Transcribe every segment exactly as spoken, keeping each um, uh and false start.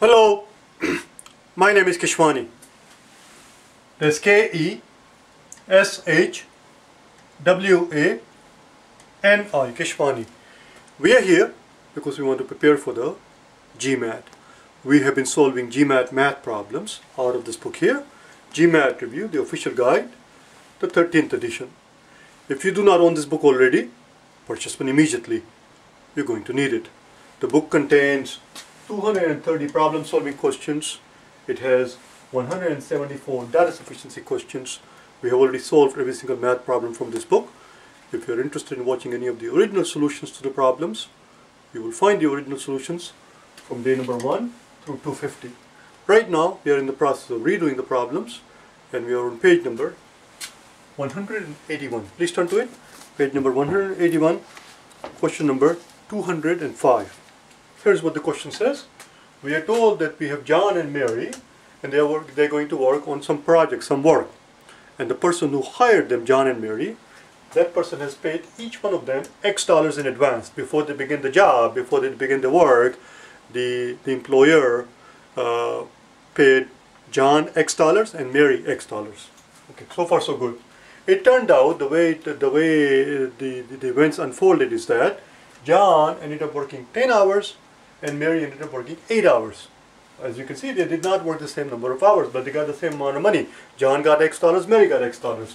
Hello, my name is Keshwani. That's K E S H W A N I, Keshwani. We are here because we want to prepare for the GMAT. We have been solving GMAT math problems out of this book here, GMAT Review, the official guide, the thirteenth edition. If you do not own this book already, purchase one immediately. You're going to need it. The book contains two hundred thirty problem solving questions. It has one hundred seventy-four data sufficiency questions. We have already solved every single math problem from this book. If you are interested in watching any of the original solutions to the problems, you will find the original solutions from day number one through two fifty. Right now we are in the process of redoing the problems and we are on page number one hundred eighty-one. Please turn to it. Page number one hundred eighty-one, question number two hundred five. Here's what the question says. We are told that we have John and Mary and they are work, they're going to work on some project, some work. And the person who hired them, John and Mary, that person has paid each one of them X dollars in advance before they begin the job, before they begin the work. The, the employer uh, paid John X dollars and Mary X dollars. Okay, so far so good. It turned out the way, it, the, way the, the events unfolded is that John ended up working ten hours and Mary ended up working eight hours. As you can see, they did not work the same number of hours, but they got the same amount of money. John got X dollars, Mary got X dollars.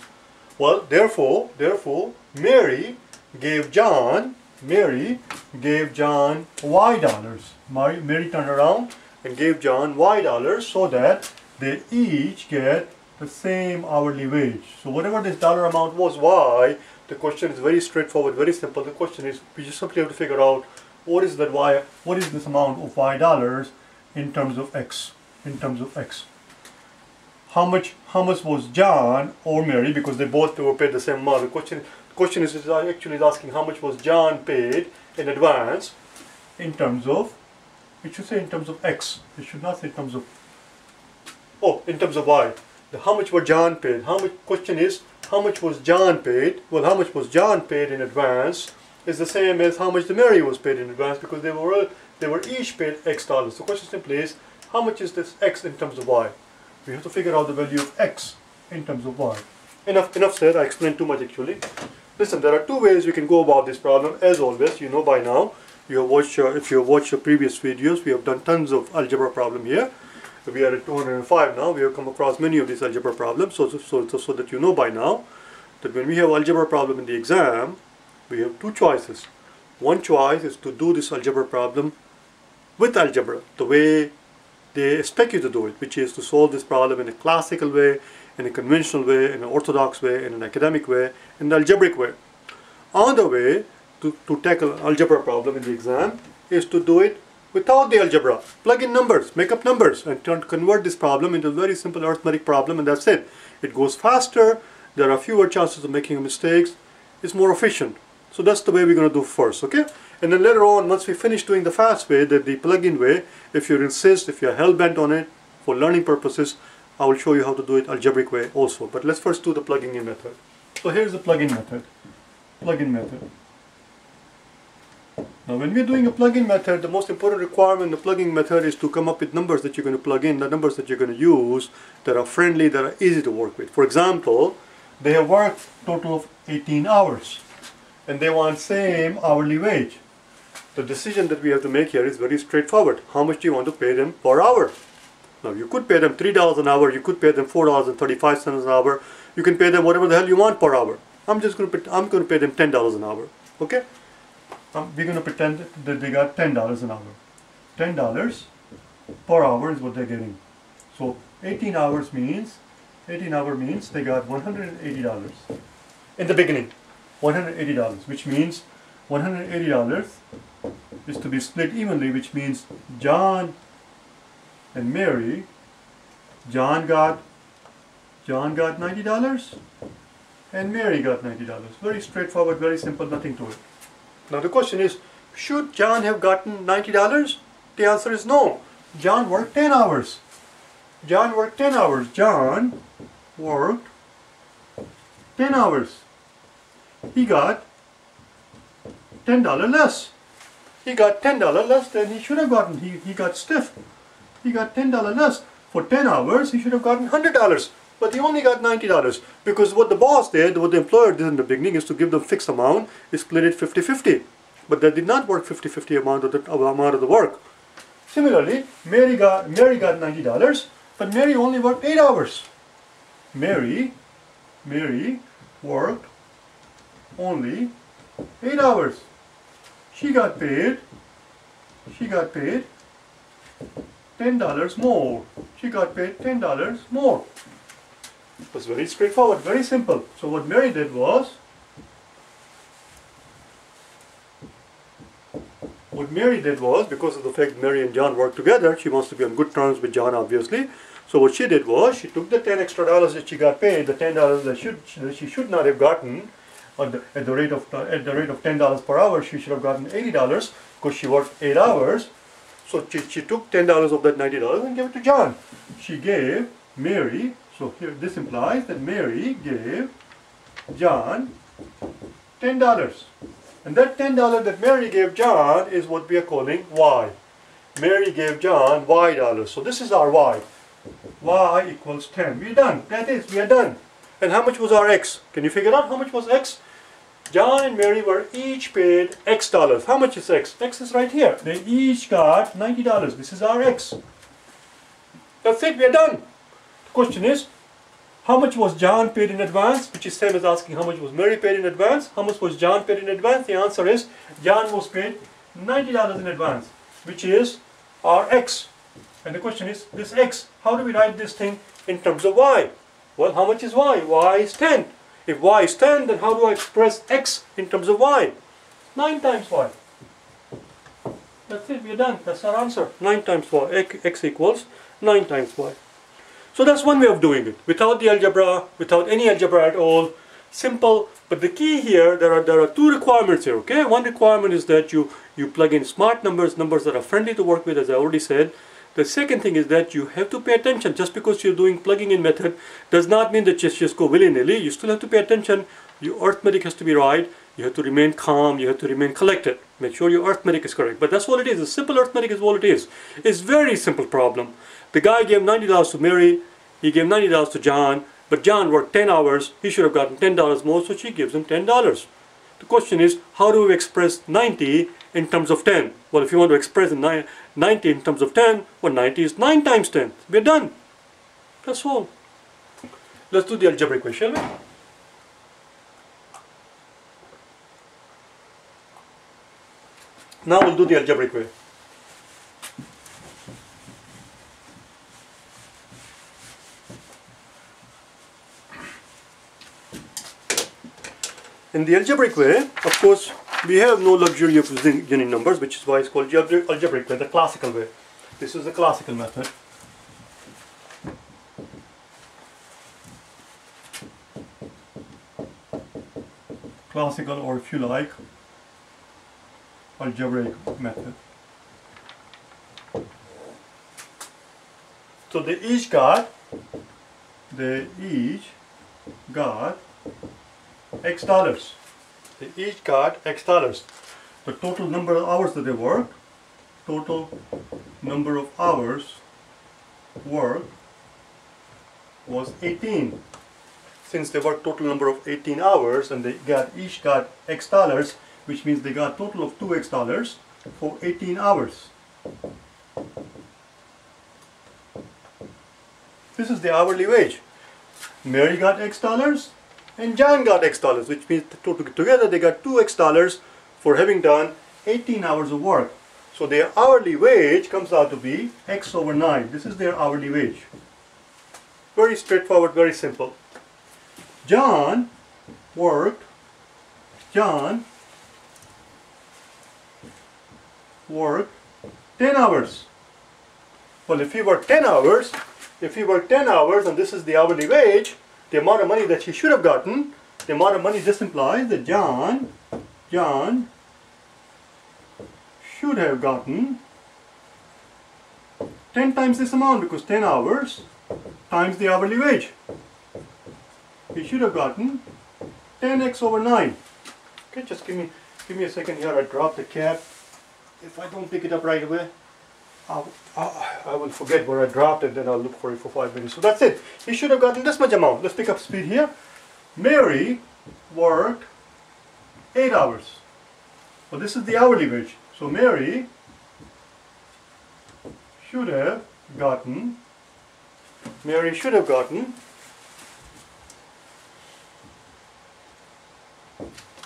Well, therefore, therefore, Mary gave John, Mary gave John Y dollars. Mary, Mary turned around and gave John Y dollars so that they each get the same hourly wage. So whatever this dollar amount was Y, the question is very straightforward, very simple. The question is, we just simply have to figure out what is that Y, what is this amount of Y dollars in terms of X, in terms of X. How much, how much was John or Mary, because they both were paid the same amount. The question, the question is, is actually asking how much was John paid in advance in terms of, it should say in terms of X. It should not say in terms of, oh, in terms of Y. The, how much were John paid? How much, question is, how much was John paid? Well, how much was John paid in advance is the same as how much the Mary was paid in advance, because they were they were each paid X dollars. The question simply is, how much is this X in terms of Y? We have to figure out the value of X in terms of Y. Enough, enough said. I explained too much actually. Listen, there are two ways you can go about this problem. As always, you know by now. You have watched uh, if you have watched your previous videos, we have done tons of algebra problem here. We are at two hundred five now. We have come across many of these algebra problems, so, so, so, so that you know by now that when we have algebra problem in the exam, we have two choices. One choice is to do this algebra problem with algebra, the way they expect you to do it, which is to solve this problem in a classical way, in a conventional way, in an orthodox way, in an academic way, in an algebraic way. Another way to, to tackle an algebra problem in the exam is to do it without the algebra. Plug in numbers, make up numbers, and turn, convert this problem into a very simple arithmetic problem, and that's it. It goes faster, there are fewer chances of making mistakes, it's more efficient. So that's the way we're going to do first, okay? And then later on, once we finish doing the fast way, the, the plug-in way, if you insist, if you're hell-bent on it, for learning purposes, I will show you how to do it algebraic way also. But let's first do the plug-in method. So here's the plug-in method. Plug-in method. Now when we're doing a plug-in method, the most important requirement in the plug-in method is to come up with numbers that you're going to plug in, the numbers that you're going to use that are friendly, that are easy to work with. For example, they have worked a total of eighteen hours and they want same hourly wage. The decision that we have to make here is very straightforward. How much do you want to pay them per hour? Now you could pay them three dollars an hour, you could pay them four dollars and thirty-five cents an hour, you can pay them whatever the hell you want per hour. I'm just going to pay, I'm going to pay them ten dollars an hour, okay? Um, we're going to pretend that they got ten dollars an hour. ten dollars per hour is what they're getting. So eighteen hours means, eighteen hour means they got one hundred eighty dollars in the beginning. one hundred eighty dollars, which means one hundred eighty dollars is to be split evenly, which means John and Mary, John got, John got ninety dollars and Mary got ninety dollars. Very straightforward, very simple, nothing to it. Now the question is, should John have gotten ninety dollars? The answer is no. John worked ten hours. John worked ten hours. John worked ten hours. He got ten dollars less. He got ten dollars less than he should have gotten. He, he got stiff. he got ten dollars less. For ten hours, he should have gotten one hundred dollars. But they only got ninety dollars, because what the boss did, what the employer did in the beginning is to give them fixed amount, is split it fifty fifty. But that did not work fifty fifty amount of the amount of the work. Similarly, Mary got Mary got ninety dollars, but Mary only worked eight hours. Mary, Mary worked only eight hours. She got paid, she got paid ten dollars more. She got paid ten dollars more. It was very straightforward, very simple. So what Mary did was, what Mary did was, because of the fact Mary and John worked together, she wants to be on good terms with John, obviously. So what she did was, she took the ten extra dollars that she got paid, the ten dollars that should that she should not have gotten, on the, at the rate of at the rate of ten dollars per hour, she should have gotten eighty dollars because she worked eight hours. So she, she took ten dollars of that ninety dollars and gave it to John. She gave Mary. So here, this implies that Mary gave John ten dollars, and that ten dollars that Mary gave John is what we are calling Y. Mary gave John Y dollars. So this is our Y. Y equals ten. We're done. That is, we are done. And how much was our X? Can you figure out how much was X? John and Mary were each paid X dollars. How much is X? X is right here. They each got ninety dollars. This is our X. That's it. We are done. Question is, how much was John paid in advance, which is same as asking how much was Mary paid in advance. How much was John paid in advance? The answer is John was paid ninety dollars in advance, which is our X. And the question is, this X, how do we write this thing in terms of Y? Well, how much is Y? Y is ten. If Y is ten, then how do I express X in terms of Y? nine times Y. That's it, we're done. That's our answer. nine times Y. X equals nine times Y. So that's one way of doing it, without the algebra, without any algebra at all, simple. But the key here, there are there are two requirements here, okay? One requirement is that you, you plug in smart numbers, numbers that are friendly to work with, as I already said. The second thing is that you have to pay attention. Just because you're doing plugging in method does not mean that you just go willy-nilly. You still have to pay attention. Your arithmetic has to be right. You have to remain calm, you have to remain collected. Make sure your arithmetic is correct. But that's what it is. A simple arithmetic is what it is. It's a very simple problem. The guy gave ninety dollars to Mary, he gave ninety dollars to John, but John worked ten hours, he should have gotten ten dollars more, so she gives him ten dollars. The question is, how do we express ninety in terms of ten? Well, if you want to express ninety in terms of ten, well, ninety is nine times ten. We're done. That's all. Let's do the algebraic way, shall we? Now we'll do the algebraic way. In the algebraic way, of course, we have no luxury of using unit numbers, which is why it's called algebraic way, the classical way. This is the classical method. Classical, or if you like, algebraic method. So they each got, they each got X dollars. They each got X dollars. The total number of hours that they worked, total number of hours worked was eighteen. Since they worked total number of eighteen hours and they got each got X dollars, which means they got total of two X dollars for eighteen hours. This is the hourly wage. Mary got X dollars and John got X dollars, which means together they got two X dollars for having done eighteen hours of work. So their hourly wage comes out to be X over nine. This is their hourly wage. Very straightforward, very simple. John worked, John worked ten hours. Well, if he worked ten hours, if he worked ten hours and this is the hourly wage, the amount of money that he should have gotten, the amount of money this implies that John, John should have gotten ten times this amount, because ten hours times the hourly wage. He should have gotten ten X over nine. Okay, just give me, give me a second here. I dropped the cap. If I don't pick it up right away, I'll, I will forget where I dropped and then I'll look for it for five minutes. So that's it. He should have gotten this much amount. Let's pick up speed here. Mary worked eight hours. Well, this is the hourly wage. So Mary should have gotten, Mary should have gotten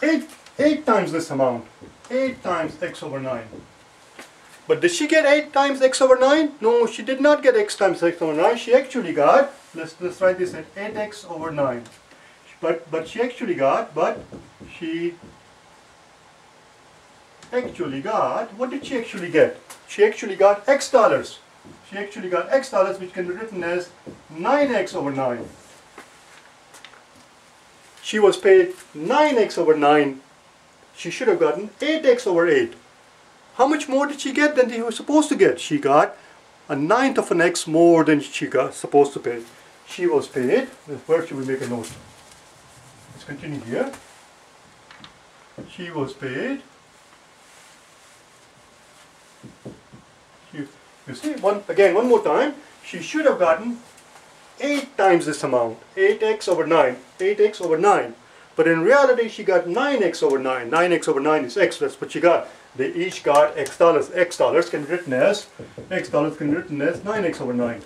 eight, eight times this amount. Eight times x over nine. But did she get eight times x over nine? No, she did not get x times x over nine. She actually got, let's, let's write this at eight x over nine. But, but she actually got, but she actually got, what did she actually get? She actually got x dollars. She actually got x dollars, which can be written as nine x over nine. She was paid nine x over nine. She should have gotten eight x over eight. How much more did she get than she was supposed to get? She got a ninth of an x more than she got supposed to pay. She was paid. Where should we make a note? Let's continue here. She was paid. She, you see, one again, one more time. She should have gotten eight times this amount, eight x over nine, eight x over nine. But in reality, she got nine x over nine. nine x over nine is x, that's what she got. They each got x dollars. X dollars can be written as, x dollars can be written as nine x over nine.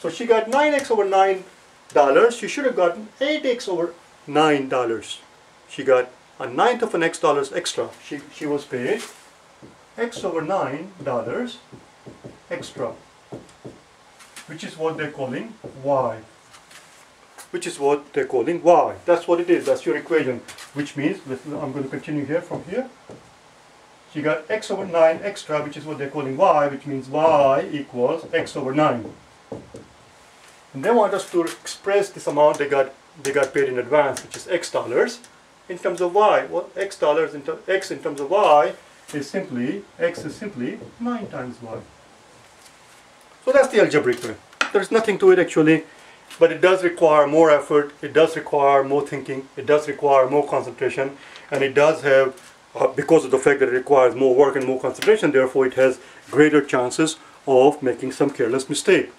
So she got nine x over nine dollars. She should have gotten eight x over nine dollars. She got a ninth of an x dollars extra. She, she was paid x over nine dollars extra, which is what they're calling y. Which is what they're calling y. That's what it is. That's your equation. Which means, I'm going to continue here from here. She got x over nine extra, which is what they're calling y, which means y equals x over nine. And they want us to express this amount they got they got paid in advance, which is x dollars, in terms of y. Well, x dollars in x in terms of y is simply x is simply nine times y. So that's the algebraic way. There's nothing to it actually. But it does require more effort, it does require more thinking, it does require more concentration, and it does have, uh, because of the fact that it requires more work and more concentration, therefore it has greater chances of making some careless mistake.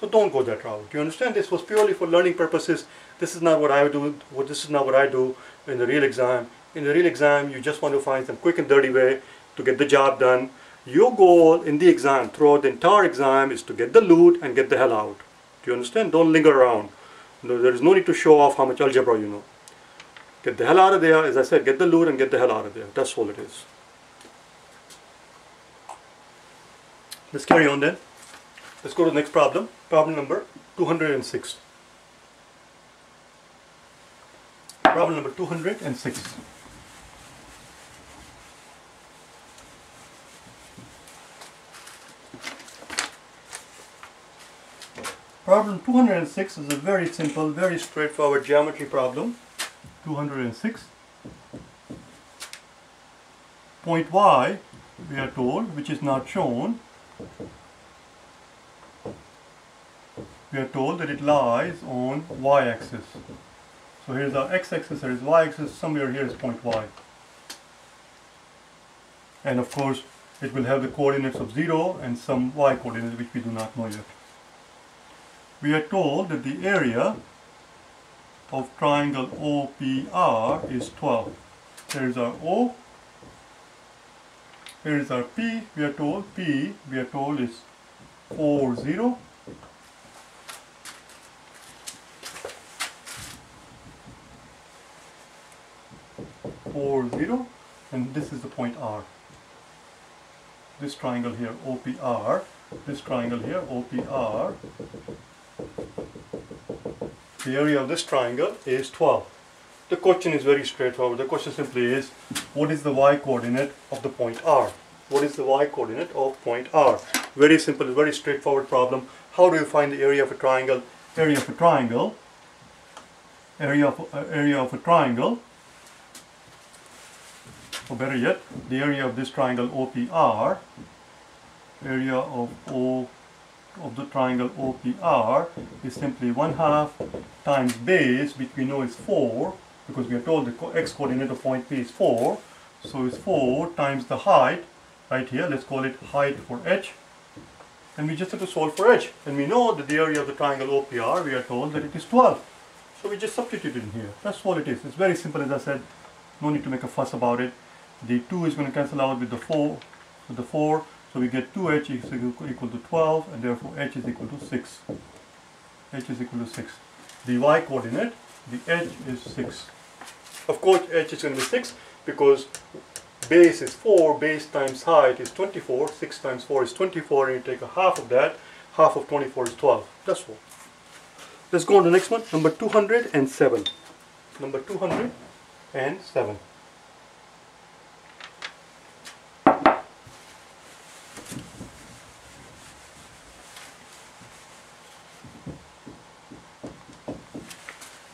So don't go that route. Do you understand? This was purely for learning purposes. This is not what I do, this is not what I do in the real exam. In the real exam, you just want to find some quick and dirty way to get the job done. Your goal in the exam, throughout the entire exam, is to get the loot and get the hell out. Do you understand? Don't linger around. No, there is no need to show off how much algebra you know. Get the hell out of there. As I said, get the loot and get the hell out of there. That's all it is. Let's carry on then. Let's go to the next problem. Problem number two hundred six. Problem number two hundred six. Problem two hundred six is a very simple, very straightforward geometry problem. two hundred six. Point Y, we are told, which is not shown. We are told that it lies on y-axis. So here's our x-axis, there is y-axis, somewhere here is point Y. And of course, it will have the coordinates of zero and some y coordinates which we do not know yet. We are told that the area of triangle O P R is twelve. Here is our O, here is our P, we are told, P, we are told is four, zero. four, zero, and this is the point R. This triangle here, O P R, this triangle here, O P R, the area of this triangle is twelve. The question is very straightforward. The question simply is, what is the y coordinate of the point R? What is the y coordinate of point R? Very simple, very straightforward problem. How do you find the area of a triangle? Area of a triangle. Area of, uh, area of a triangle. Or better yet, the area of this triangle O P R. Area of O of the triangle O P R is simply one half times base, which we know is four, because we are told the x coordinate of point P is four, so it's four times the height, right here, let's call it height for H, and we just have to solve for h. And we know that the area of the triangle O P R, we are told that it is twelve. So we just substitute it in here. That's all it is. It's very simple, as I said. No need to make a fuss about it. The two is going to cancel out with the four. With the four. So we get two h is equal to twelve, and therefore h is equal to six. H is equal to six. The y coordinate, the h is six. Of course, h is going to be six because base is four, base times height is twenty-four, six times four is twenty-four, and you take a half of that, half of twenty-four is twelve. That's all. Let's go on to the next one, number two hundred seven. Number two hundred seven.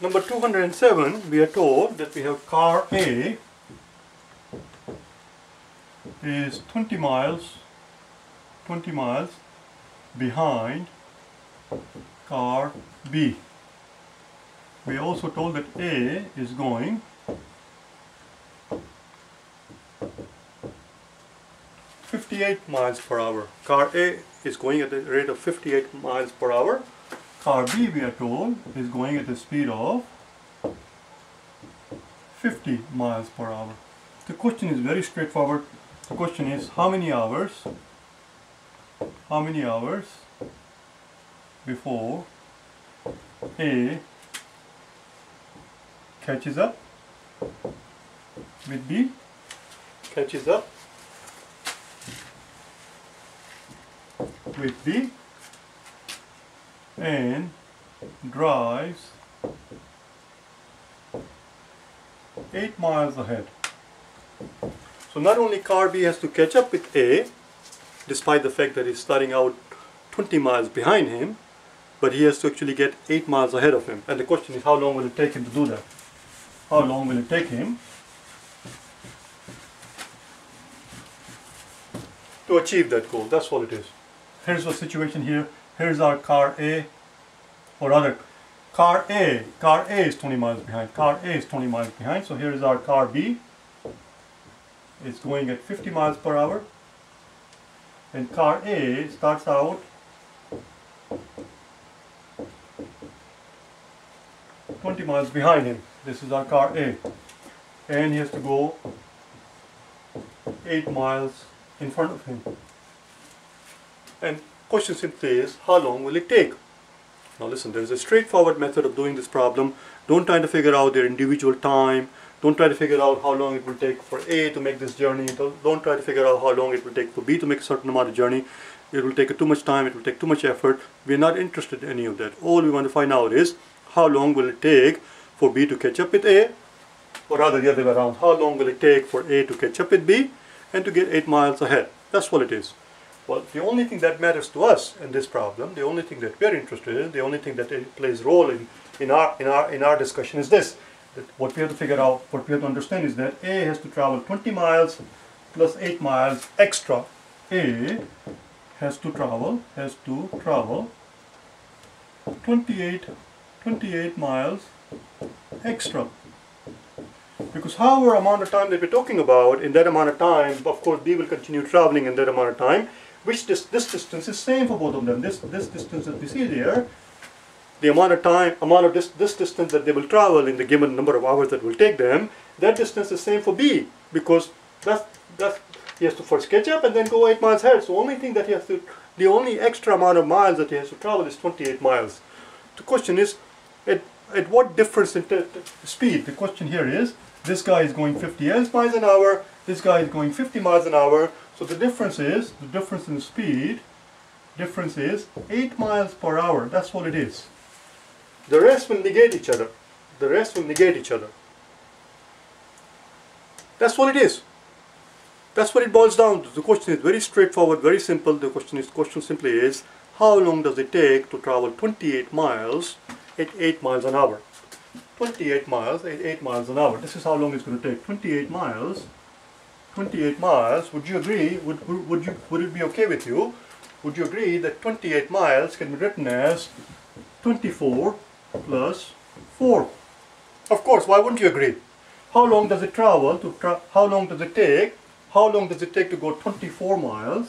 Number two hundred seven, we are told that we have car A is twenty miles behind car B. We are also told that A is going fifty-eight miles per hour. Car A is going at the rate of fifty-eight miles per hour. Car B, we are told, is going at a speed of fifty miles per hour. The question is very straightforward. The question is how many hours, how many hours before A catches up with B, catches up with B, and drives eight miles ahead. So not only car B has to catch up with A, despite the fact that he's starting out twenty miles behind him, but he has to actually get eight miles ahead of him. And the question is, how long will it take him to do that? How long will it take him to achieve that goal? That's all it is. Here's the situation here. Here's our car A, or rather, car A, car A is twenty miles behind, car A is twenty miles behind, so here is our car B, it's going at fifty miles per hour, and car A starts out twenty miles behind him. This is our car A, and he has to go eight miles in front of him. And question simply is, how long will it take? Now listen, there is a straightforward method of doing this problem. Don't try to figure out their individual time. Don't try to figure out how long it will take for A to make this journey. Don't try to figure out how long it will take for B to make a certain amount of journey. It will take too much time, it will take too much effort. We are not interested in any of that. All we want to find out is, how long will it take for B to catch up with A? Or rather the other way around, how long will it take for A to catch up with B and to get eight miles ahead? That's all it is. Well, the only thing that matters to us in this problem, the only thing that we are interested in, the only thing that plays a role in, in, our, in, our, in our discussion is this. That what we have to figure out, what we have to understand is that A has to travel twenty miles plus eight miles extra. A has to travel, has to travel twenty-eight miles extra. Because however amount of time that we're talking about, in that amount of time, of course, B will continue traveling in that amount of time. Which this, this distance is same for both of them. This this distance that we see there, the amount of time, amount of this this distance that they will travel in the given number of hours that will take them, that distance is same for B, because that's that's he has to first catch up and then go eight miles ahead. So only thing that he has to, the only extra amount of miles that he has to travel is twenty-eight miles. The question is, at at what difference in speed? The question here is, this guy is going fifty miles an hour. This guy is going fifty miles an hour. So the difference is, the difference in speed, difference is eight miles per hour, that's what it is. The rest will negate each other. The rest will negate each other. That's what it is. That's what it boils down to. The question is very straightforward, very simple. The question is, question simply is, how long does it take to travel twenty-eight miles at eight miles an hour? twenty-eight miles at eight miles an hour. This is how long it's going to take. twenty-eight miles. twenty-eight miles, would you agree, would, would, would, you, would it be okay with you, would you agree that twenty-eight miles can be written as twenty-four plus four? Of course, why wouldn't you agree? How long does it travel, to tra how long does it take, how long does it take to go twenty-four miles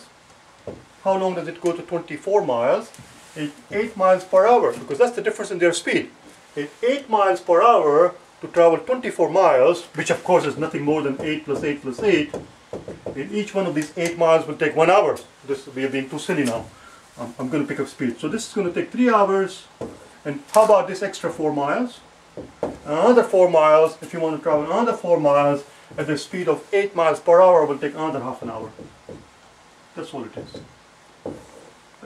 How long does it go to twenty-four miles? It's eight miles per hour, because that's the difference in their speed. It's eight miles per hour to travel twenty-four miles, which of course is nothing more than eight plus eight plus eight. And each one of these eight miles will take one hour. This, we are being too silly now. I'm, I'm going to pick up speed. So this is going to take three hours. And how about this extra four miles? Another four miles, if you want to travel another four miles, at the speed of eight miles per hour, will take another half an hour. That's all it is.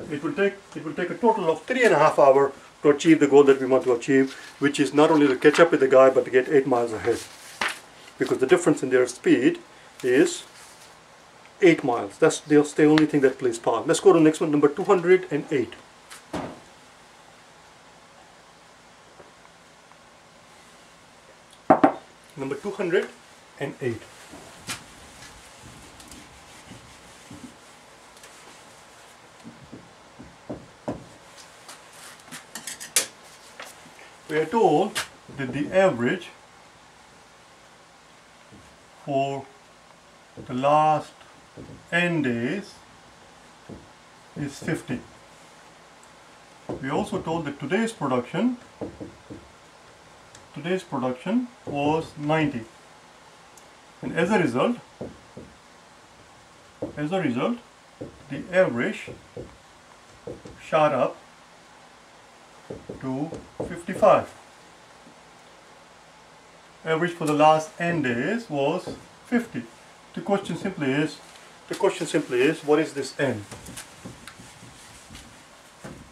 It will take, it will take a total of three and a half hours to achieve the goal that we want to achieve, which is not only to catch up with the guy, but to get eight miles ahead. Because the difference in their speed is eight miles. That's the only thing that plays part. Let's go to the next one, number two hundred eight. Number two hundred eight. We are told that the average for the last n days is fifty. We are also told that today's production, today's production was ninety, and as a result, as a result, the average shot up to fifty-five. Average for the last n days was fifty. The question simply is, the question simply is, what is this n?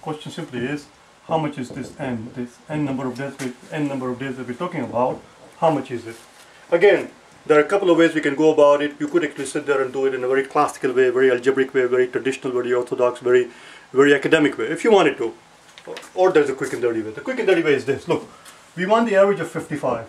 Question simply is, how much is this n? This n number of days, n number of days that we're talking about, how much is it? Again, there are a couple of ways we can go about it. You could actually sit there and do it in a very classical way, very algebraic way, very traditional, very orthodox, very, very academic way, if you wanted to. Or there's a quick and dirty way. The quick and dirty way is this. Look, we want the average of fifty-five.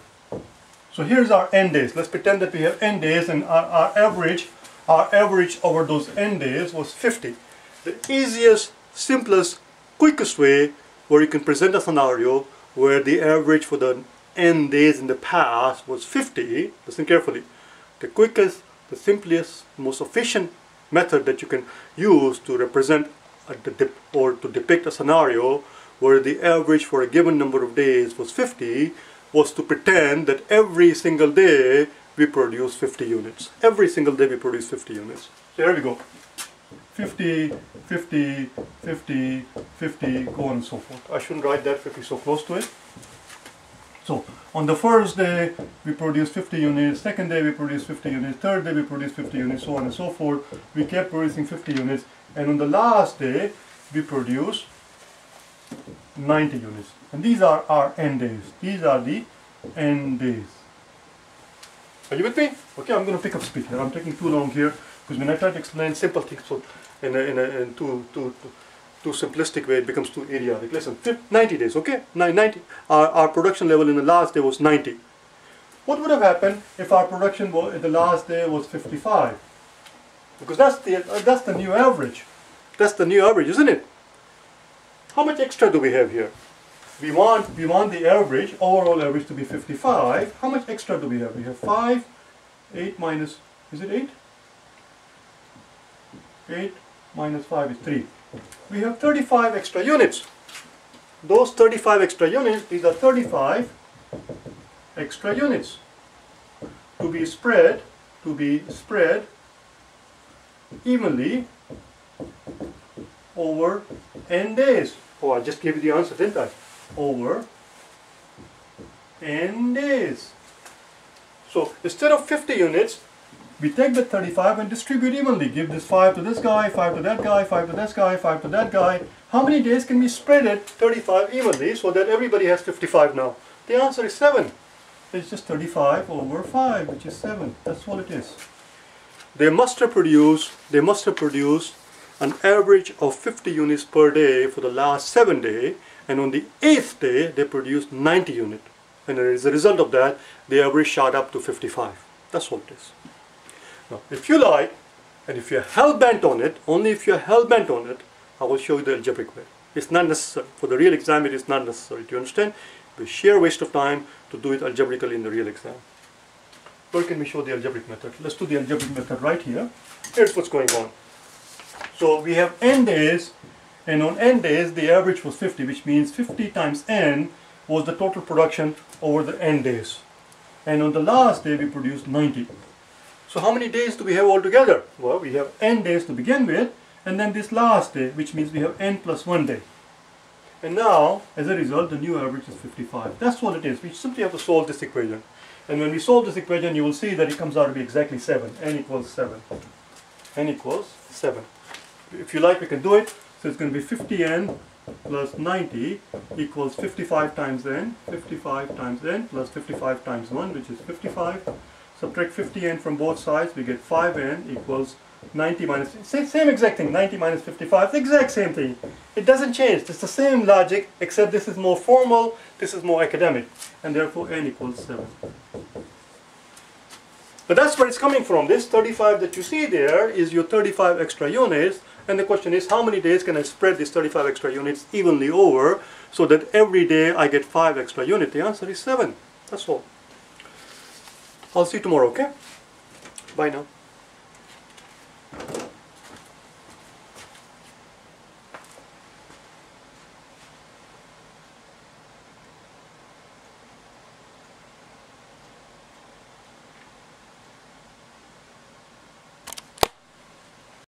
So here's our n days. Let's pretend that we have n days, and our, our average, our average over those n days was fifty. The easiest, simplest, quickest way where you can present a scenario where the average for the n days in the past was fifty. Listen carefully. The quickest, the simplest, most efficient method that you can use to represent or to depict a scenario where the average for a given number of days was fifty was to pretend that every single day we produce fifty units. Every single day we produce fifty units. So here we go. fifty, fifty, fifty, fifty, go on and so forth. I shouldn't write that because it's so close to it. So on the first day we produce fifty units, second day we produce fifty units, third day we produce fifty units, so on and so forth. We kept producing fifty units, and on the last day we produce ninety units. And these are our n days. These are the n days. Are you with me? Okay, I'm going to pick up speed here. I'm taking too long here because when I try to explain simple things so in a, in a in too, too, too, too simplistic way, it becomes too idiotic. Listen, ninety days, okay? ninety. Our, our production level in the last day was ninety. What would have happened if our production was, in the last day was fifty-five? Because that's the, uh, that's the new average. That's the new average, isn't it? How much extra do we have here? We want, we want the average, overall average, to be fifty-five. How much extra do we have? We have five, eight minus, is it eight? eight minus five is three. We have thirty-five extra units. Those thirty-five extra units, these are thirty-five extra units to be spread, to be spread evenly over n days. Oh, I just gave you the answer, didn't I? Over n days. So instead of fifty units, we take the thirty-five and distribute evenly. Give this five to this guy, five to that guy, five to this guy, five to that guy. How many days can we spread it thirty-five evenly so that everybody has fifty-five now? The answer is seven. It's just thirty-five over five, which is seven. That's all it is. They must have produced, they must have produced an average of fifty units per day for the last seven days, and on the eighth day they produced ninety units, and as a result of that the average shot up to fifty-five. That's what it is. Now if you like, and if you're hell-bent on it, only if you're hell-bent on it, I will show you the algebraic way. It's not necessary. For the real exam it is not necessary. Do you understand? It's a sheer waste of time to do it algebraically in the real exam. Where can we show the algebraic method? Let's do the algebraic method right here. Here's what's going on. So we have n days, and on n days the average was fifty, which means fifty times n was the total production over the n days. And on the last day we produced ninety. So how many days do we have altogether? Well, we have n days to begin with, and then this last day, which means we have n plus one day. And now, as a result, the new average is fifty-five. That's what it is. We simply have to solve this equation. And when we solve this equation, you will see that it comes out to be exactly seven. n equals seven. n equals seven. If you like, we can do it. So it's going to be fifty n plus ninety equals fifty-five times n, fifty-five times n plus fifty-five times one, which is fifty-five. Subtract fifty n from both sides, we get five n equals ninety minus, same exact thing, ninety minus fifty-five, the exact same thing. It doesn't change, it's the same logic, except this is more formal, this is more academic, and therefore n equals seven. But that's where it's coming from. This thirty-five that you see there is your thirty-five extra units, and the question is, how many days can I spread these thirty-five extra units evenly over, so that every day I get five extra units? The answer is seven, that's all. I'll see you tomorrow, okay? Bye now.